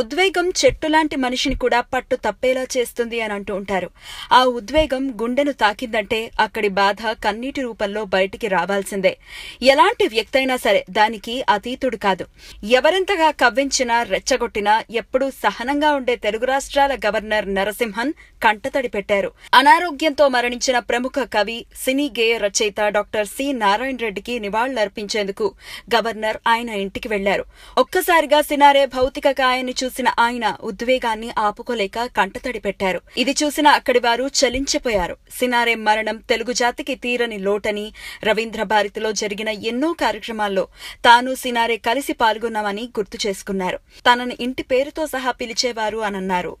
ఉద్వేగం చెట్టు లాంటి మనిషిని కూడా పట్టు తప్పేలా చేస్తుంది అని అంటూ ఉంటారు. ఆ ఉద్వేగం గుండెను తాకిందంటే అక్కడి బాధ కన్నీటి రూపంలో బయటికి రావాల్సిందే. ఎలాంటి వ్యక్తైనా సరే దానికి అతీతుడు కాదు. ఎవరెంతగా కవ్వించినా రెచ్చగొట్టినా ఎప్పుడూ సహనంగా ఉండే తెలుగు రాష్ట్రాల గవర్నర్ నరసింహన్ కంటతడి పెట్టారు. అనారోగ్యంతో మరణించిన ప్రముఖ కవి, సినీ గేయ రచయిత డాక్టర్ సి నారాయణ రెడ్డికి నివాళులర్పించేందుకు గవర్నర్ ఆయన ఇంటికి వెళ్లారు. ఒక్కసారిగా సినారే భౌతిక కాయాన్ని చూసిన ఆయన ఉద్వేగాన్ని ఆపుకోలేక కంటతడి పెట్టారు. ఇది చూసిన అక్కడి వారు చలించిపోయారు. సినారే మరణం తెలుగు జాతికి తీరని లోటని, రవీంద్ర భారతిలో జరిగిన ఎన్నో కార్యక్రమాల్లో తాను సినారే కలిసి పాల్గొన్నామని గుర్తు చేసుకున్నారు. తనని ఇంటి పేరుతో సహా పిలిచేవారు అనన్నారు.